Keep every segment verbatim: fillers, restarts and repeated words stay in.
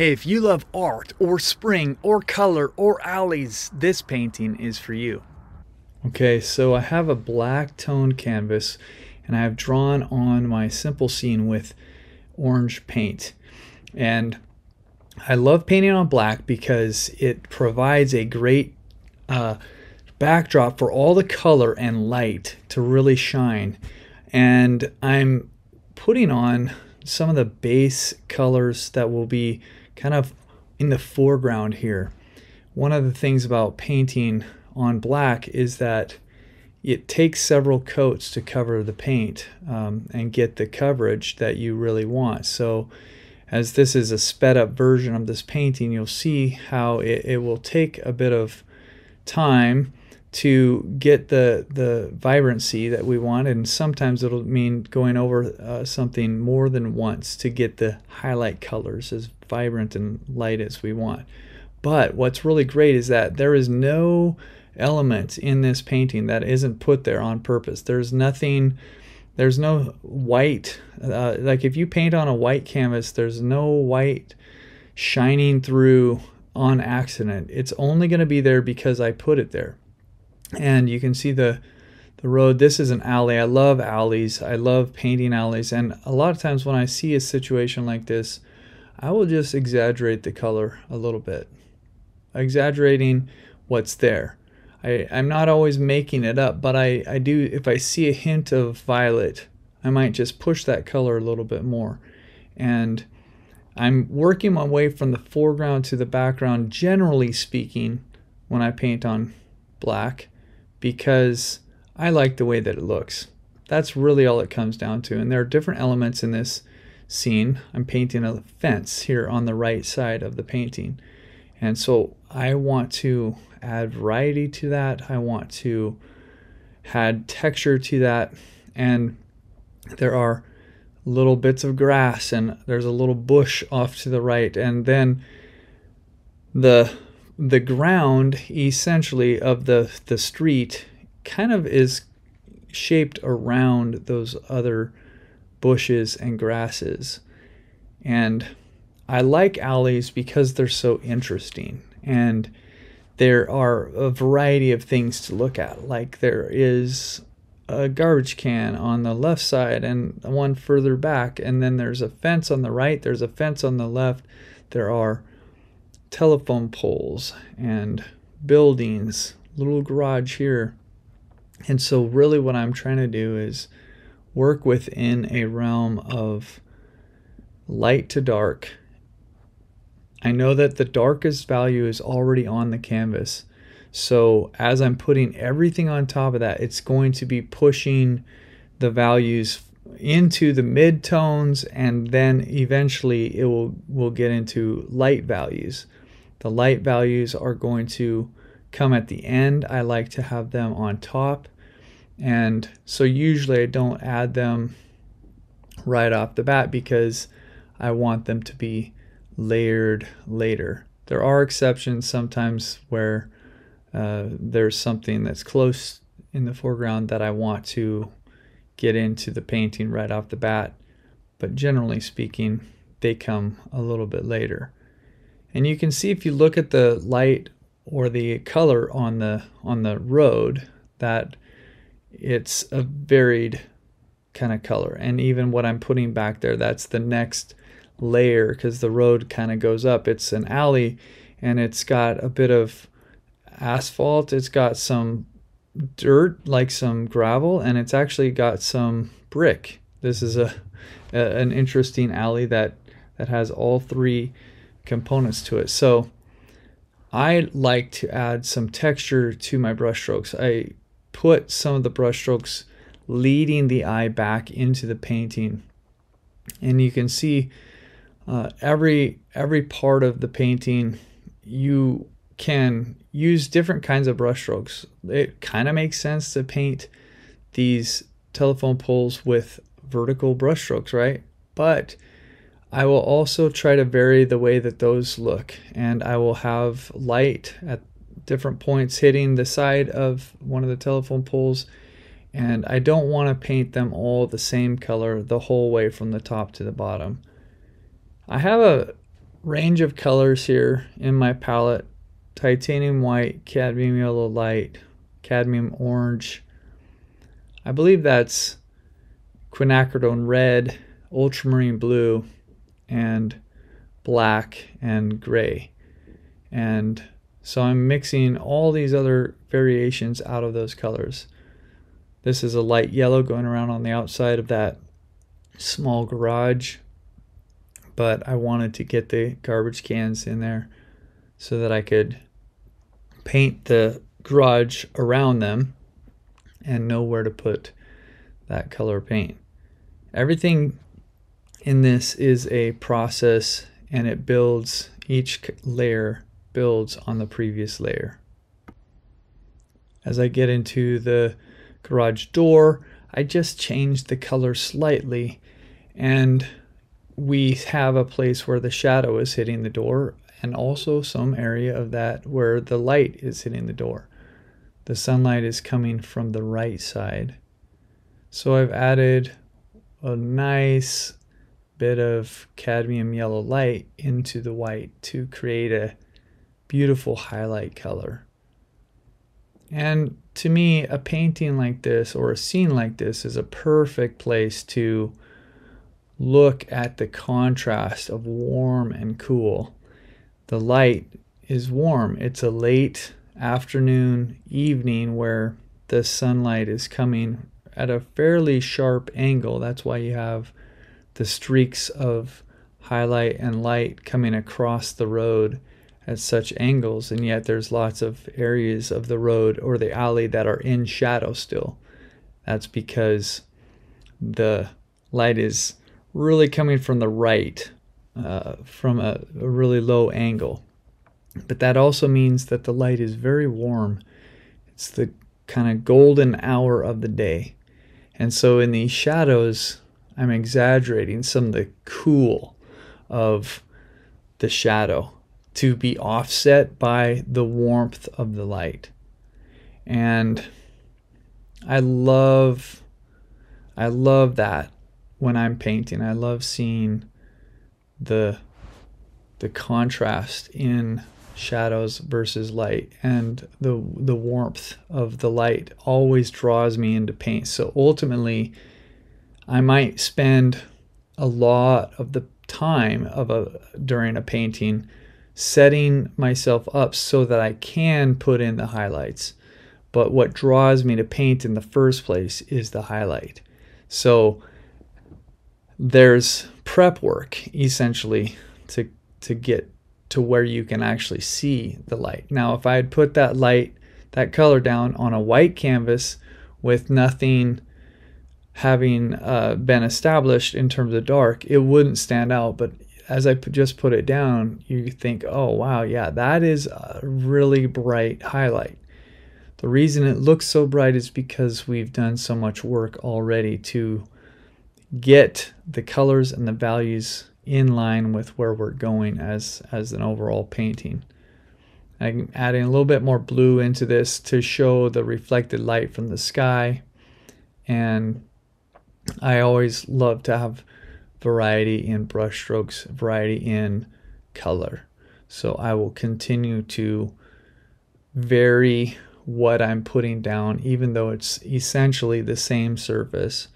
Hey, if you love art or spring or color or alleys, this painting is for you. Okay, so I have a black toned canvas and I have drawn on my simple scene with orange paint. And I love painting on black because it provides a great uh, backdrop for all the color and light to really shine. And I'm putting on some of the base colors that will be kind of in the foreground here. One of the things about painting on black is that it takes several coats to cover the paint um, and get the coverage that you really want. So as this is a sped up version of this painting, you'll see how it, it will take a bit of time to get the, the vibrancy that we want, and sometimes it'll mean going over uh, something more than once to get the highlight colors as vibrant and light as we want. But what's really great is that there is no element in this painting that isn't put there on purpose. There's nothing, there's no white, uh, like if you paint on a white canvas, there's no white shining through on accident. It's only going to be there because I put it there. And you can see the the road. This is an alley. I love alleys. I love painting alleys. And a lot of times when I see a situation like this, I will just exaggerate the color a little bit. Exaggerating what's there. I, I'm not always making it up, but I, I do, if I see a hint of violet, I might just push that color a little bit more. And I'm working my way from the foreground to the background, generally speaking, when I paint on black, because I like the way that it looks. That's really all it comes down to. And there are different elements in this scene. I'm painting a fence here on the right side of the painting. And so I want to add variety to that. I want to add texture to that. And there are little bits of grass and there's a little bush off to the right. And then the the ground essentially of the the street kind of is shaped around those other bushes and grasses. And I like alleys because they're so interesting, and there are a variety of things to look at. Like there is a garbage can on the left side and one further back, and then there's a fence on the right, there's a fence on the left, there are telephone poles and buildings, little garage here. And so really what I'm trying to do is work within a realm of light to dark. I know that the darkest value is already on the canvas, so as I'm putting everything on top of that, it's going to be pushing the values into the mid-tones, and then eventually it will will get into light values. The light values are going to come at the end. I like to have them on top, and so usually I don't add them right off the bat because I want them to be layered later. There are exceptions sometimes where uh, there's something that's close in the foreground that I want to get into the painting right off the bat, but generally speaking they come a little bit later. And you can see if you look at the light or the color on the on the road that it's a varied kind of color. And even what I'm putting back there, that's the next layer, because the road kind of goes up. It's an alley and it's got a bit of asphalt, it's got some dirt, like some gravel, and it's actually got some brick. This is a, a an interesting alley that that has all three components to it. So I like to add some texture to my brush strokes. I put some of the brush strokes leading the eye back into the painting, and you can see uh, every every part of the painting you can use different kinds of brush strokes. It kind of makes sense to paint these telephone poles with vertical brush strokes, right? But I will also try to vary the way that those look, and I will have light at different points hitting the side of one of the telephone poles, and I don't want to paint them all the same color the whole way from the top to the bottom. I have a range of colors here in my palette: titanium white, cadmium yellow light, cadmium orange. I believe that's quinacridone red, ultramarine blue, and black and gray. And so I'm mixing all these other variations out of those colors. This is a light yellow going around on the outside of that small garage, but I wanted to get the garbage cans in there so that I could paint the garage around them and know where to put that color paint. Everything in this is a process, and it builds, each layer builds on the previous layer. As I get into the garage door, I just changed the color slightly, and we have a place where the shadow is hitting the door, and also some area of that where the light is hitting the door. The sunlight is coming from the right side. So I've added a nice bit of cadmium yellow light into the white to create a beautiful highlight color. And to me, a painting like this or a scene like this is a perfect place to look at the contrast of warm and cool. The light is warm. It's a late afternoon, evening where the sunlight is coming at a fairly sharp angle. That's why you have the streaks of highlight and light coming across the road at such angles, and yet there's lots of areas of the road or the alley that are in shadow still. That's because the light is really coming from the right, uh, from a, a really low angle. But that also means that the light is very warm. It's the kind of golden hour of the day. And so in these shadows, I'm exaggerating some of the cool of the shadow to be offset by the warmth of the light. And I love, I love that when I'm painting. I love seeing the, the contrast in shadows versus light, and the, the warmth of the light always draws me into paint. So ultimately, I might spend a lot of the time of a, during a painting setting myself up so that I can put in the highlights. But what draws me to paint in the first place is the highlight. So there's prep work essentially to, to get to where you can actually see the light. Now, if I had put that light, that color down on a white canvas with nothing having uh, been established in terms of dark, it wouldn't stand out. But as I just put it down, you think, oh wow, yeah, that is a really bright highlight. The reason it looks so bright is because we've done so much work already to get the colors and the values in line with where we're going as, as an overall painting. I'm adding a little bit more blue into this to show the reflected light from the sky. And I always love to have variety in brush strokes, variety in color. So I will continue to vary what I'm putting down, even though it's essentially the same surface.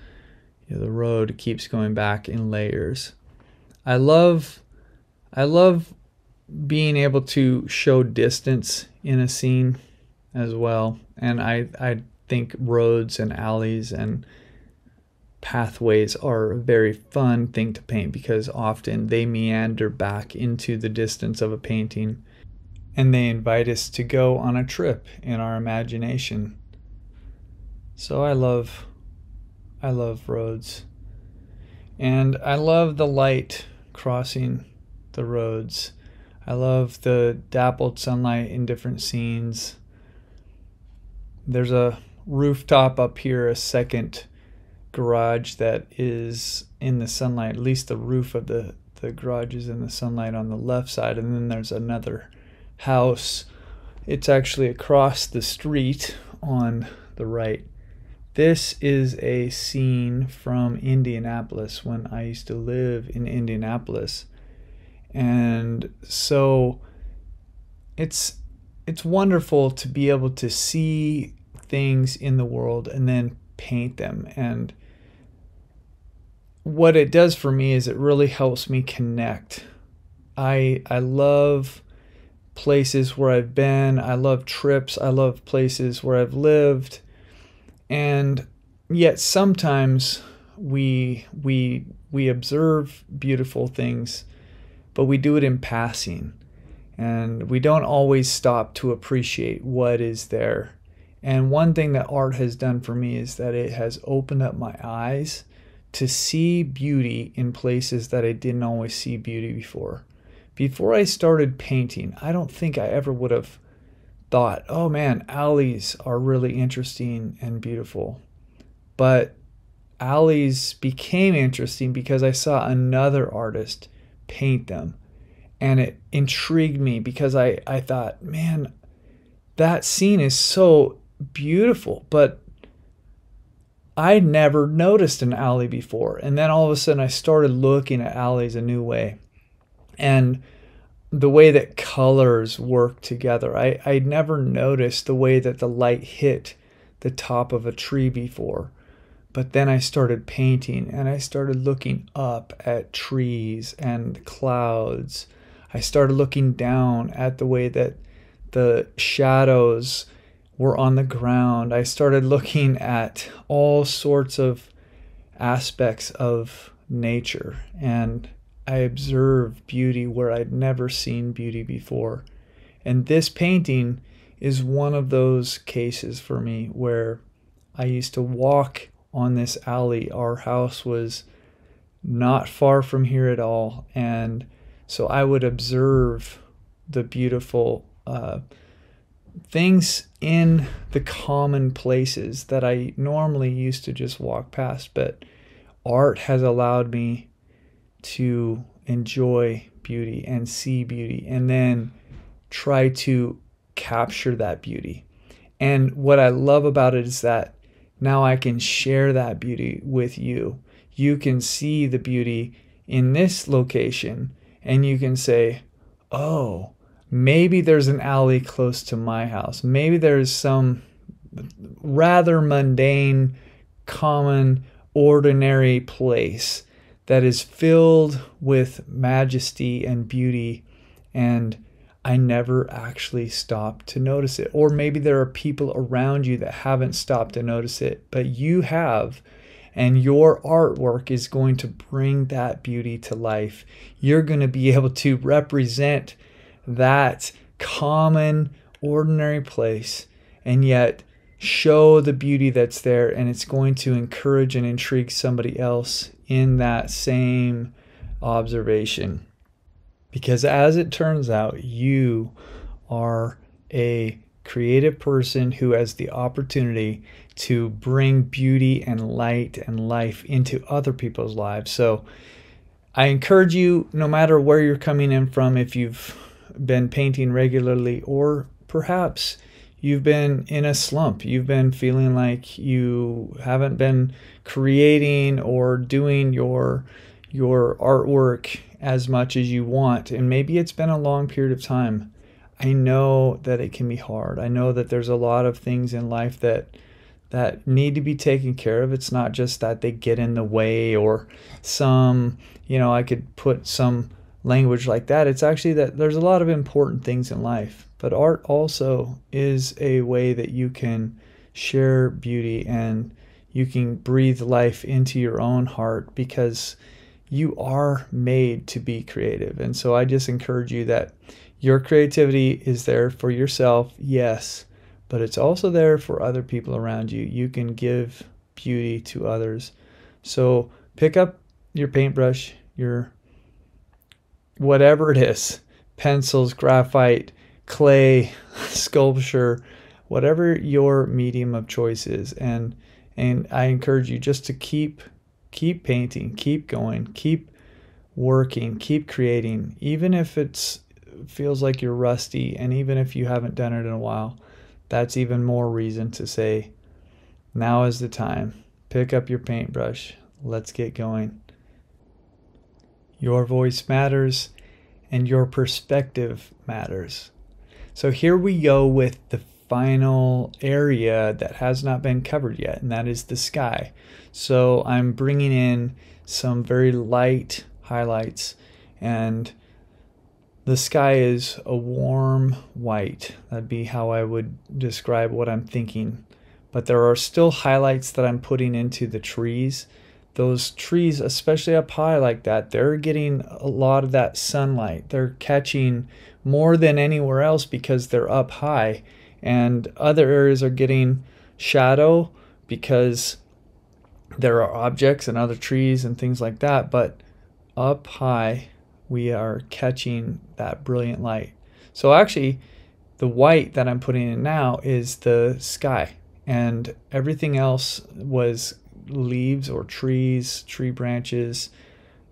You know, the road keeps going back in layers. I love, I love being able to show distance in a scene as well. And I, I think roads and alleys and pathways are a very fun thing to paint, because often they meander back into the distance of a painting, and they invite us to go on a trip in our imagination. So I love, I love roads, and I love the light crossing the roads. I love the dappled sunlight in different scenes. There's a rooftop up here, a second garage that is in the sunlight. At least the roof of the, the garage is in the sunlight on the left side, and then there's another house. It's actually across the street on the right. This is a scene from Indianapolis when I used to live in Indianapolis. And so it's it's wonderful to be able to see things in the world and then paint them. And what it does for me is it really helps me connect. I I love places where I've been. I love trips. I love places where I've lived. And yet sometimes we we we observe beautiful things, but we do it in passing. And we don't always stop to appreciate what is there. And one thing that art has done for me is that it has opened up my eyes to see beauty in places that I didn't always see beauty before. Before I started painting, I don't think I ever would have thought, oh man, alleys are really interesting and beautiful. But alleys became interesting because I saw another artist paint them. And it intrigued me because I, I thought, man, that scene is so beautiful, but I never noticed an alley before. And then all of a sudden I started looking at alleys a new way. And the way that colors work together, I, I'd never noticed the way that the light hit the top of a tree before. But then I started painting and I started looking up at trees and clouds. I started looking down at the way that the shadows were on the ground. I started looking at all sorts of aspects of nature, and I observed beauty where I'd never seen beauty before. And this painting is one of those cases for me where I used to walk on this alley. Our house was not far from here at all, and so I would observe the beautiful uh, things in the common places that I normally used to just walk past. But art has allowed me to enjoy beauty and see beauty and then try to capture that beauty. And what I love about it is that now I can share that beauty with you. You can see the beauty in this location and you can say, oh, maybe there's an alley close to my house. Maybe there's some rather mundane, common, ordinary place that is filled with majesty and beauty, and I never actually stopped to notice it. Or maybe there are people around you that haven't stopped to notice it, but you have, and your artwork is going to bring that beauty to life. You're going to be able to represent that common, ordinary place, and yet show the beauty that's there, and it's going to encourage and intrigue somebody else in that same observation. Because as it turns out, you are a creative person who has the opportunity to bring beauty and light and life into other people's lives. So I encourage you, no matter where you're coming in from, if you've been painting regularly or perhaps you've been in a slump, you've been feeling like you haven't been creating or doing your your artwork as much as you want, and maybe it's been a long period of time. I know that it can be hard. I know that there's a lot of things in life that that need to be taken care of. It's not just that they get in the way or some, you know, I could put some language like that. It's actually that there's a lot of important things in life, but art also is a way that you can share beauty and you can breathe life into your own heart, because you are made to be creative. And so I just encourage you that your creativity is there for yourself, yes, but it's also there for other people around you. You can give beauty to others. So pick up your paintbrush, your whatever it is, pencils, graphite, clay, sculpture, whatever your medium of choice is. And and I encourage you just to keep Keep painting, keep going, keep working, keep creating, even if it's feels like you're rusty and even if you haven't done it in a while. That's even more reason to say, now is the time. Pick up your paintbrush. Let's get going. Your voice matters, and your perspective matters. So here we go with the final area that has not been covered yet, and that is the sky. So I'm bringing in some very light highlights, and the sky is a warm white. That'd be how I would describe what I'm thinking. But there are still highlights that I'm putting into the trees. Those trees, especially up high like that, they're getting a lot of that sunlight. They're catching more than anywhere else because they're up high. And other areas are getting shadow because there are objects and other trees and things like that. But up high, we are catching that brilliant light. So actually, the white that I'm putting in now is the sky. And everything else was leaves or trees, tree branches,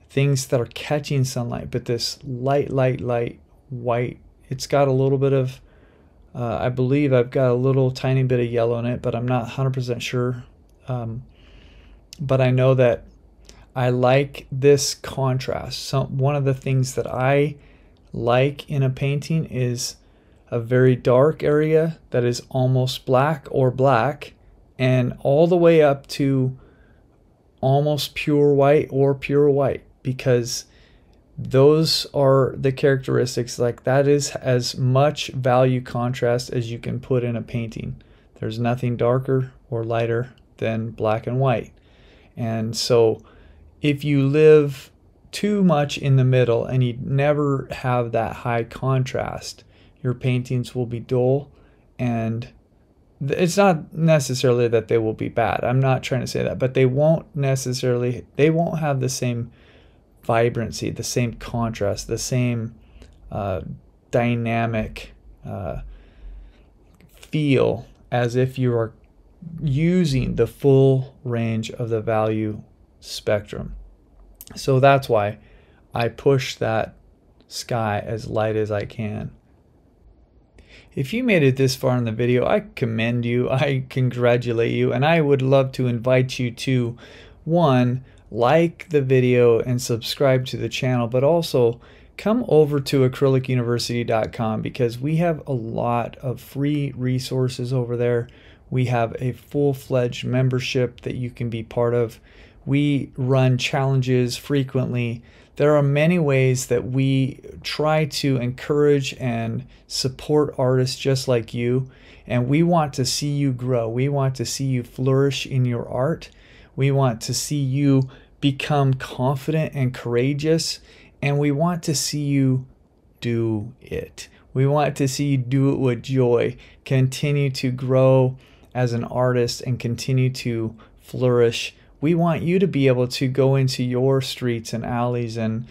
things that are catching sunlight. But this light, light, light white, it's got a little bit of, uh, I believe I've got a little tiny bit of yellow in it, but I'm not one hundred percent sure. Um, but I know that I like this contrast. So one of the things that I like in a painting is a very dark area that is almost black or black, and all the way up to almost pure white or pure white, because those are the characteristics. Like, that is as much value contrast as you can put in a painting. There's nothing darker or lighter than black and white. And so if you live too much in the middle and you never have that high contrast, your paintings will be dull, and it's not necessarily that they will be bad. I'm not trying to say that, but they won't necessarily, they won't have the same vibrancy, the same contrast, the same uh, dynamic uh, feel as if you are using the full range of the value spectrum. So that's why I push that sky as light as I can. If you made it this far in the video, I commend you, I congratulate you, and I would love to invite you to, one, like the video and subscribe to the channel, but also come over to acrylic university dot com, because we have a lot of free resources over there. We have a full-fledged membership that you can be part of. We run challenges frequently. There are many ways that we try to encourage and support artists just like you, and we want to see you grow. We want to see you flourish in your art. We want to see you become confident and courageous, and we want to see you do it. We want to see you do it with joy, continue to grow as an artist and continue to flourish. We want you to be able to go into your streets and alleys and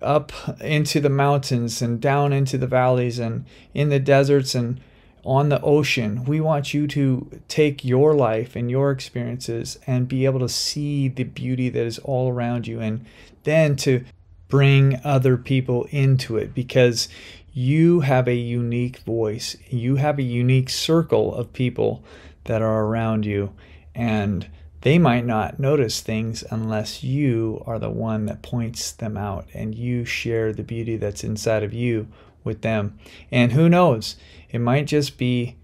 up into the mountains and down into the valleys and in the deserts and on the ocean. We want you to take your life and your experiences and be able to see the beauty that is all around you, and then to bring other people into it, because you have a unique voice. You have a unique circle of people that are around you, and they might not notice things unless you are the one that points them out and you share the beauty that's inside of you with them. And who knows, it might just be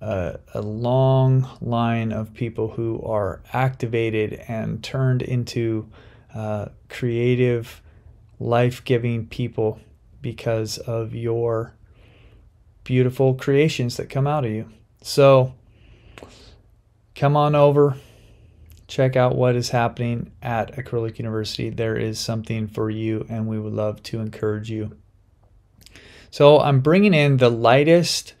a, a long line of people who are activated and turned into uh, creative, life-giving people because of your beautiful creations that come out of you. So come on over. Check out what is happening at Acrylic University. There is something for you, and we would love to encourage you. So I'm bringing in the lightest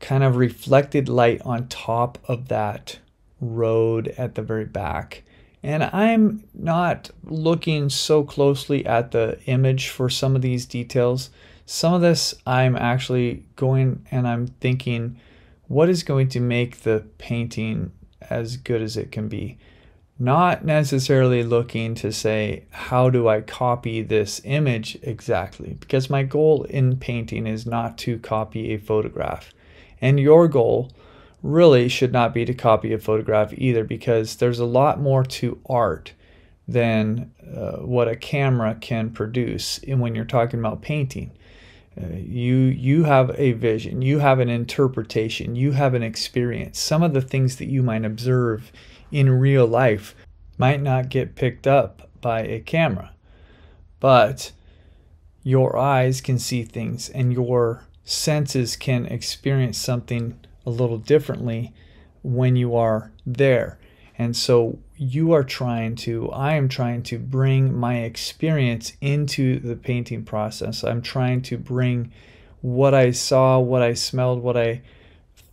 kind of reflected light on top of that road at the very back. And I'm not looking so closely at the image for some of these details. Some of this I'm actually going and I'm thinking, what is going to make the painting as good as it can be? Not necessarily looking to say, how do I copy this image exactly? Because my goal in painting is not to copy a photograph. And your goal really should not be to copy a photograph either, because there's a lot more to art than uh, what a camera can produce. And when you're talking about painting, uh, you you have a vision, you have an interpretation, you have an experience. Some of the things that you might observe in real life might not get picked up by a camera, but your eyes can see things and your senses can experience something a little differently when you are there. And so you are trying to, I am trying to bring my experience into the painting process. I'm trying to bring what I saw, what I smelled, what I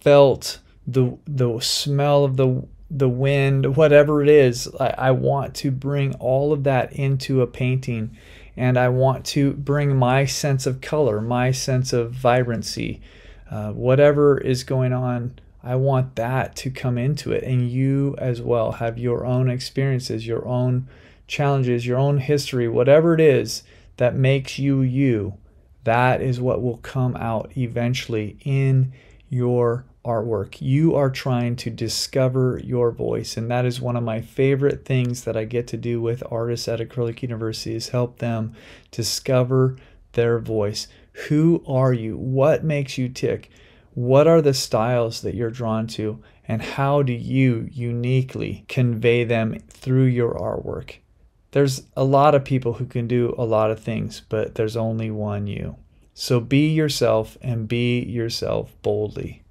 felt, the the smell of the the wind, whatever it is. I, I want to bring all of that into a painting, and I want to bring my sense of color, my sense of vibrancy, uh, whatever is going on. I want that to come into it, and you as well have your own experiences, your own challenges, your own history, whatever it is that makes you you. That is what will come out eventually in your artwork. You are trying to discover your voice, and that is one of my favorite things that I get to do with artists at Acrylic University, is help them discover their voice. Who are you? What makes you tick? What are the styles that you're drawn to, and how do you uniquely convey them through your artwork? There's a lot of people who can do a lot of things, but there's only one you. So be yourself, and be yourself boldly.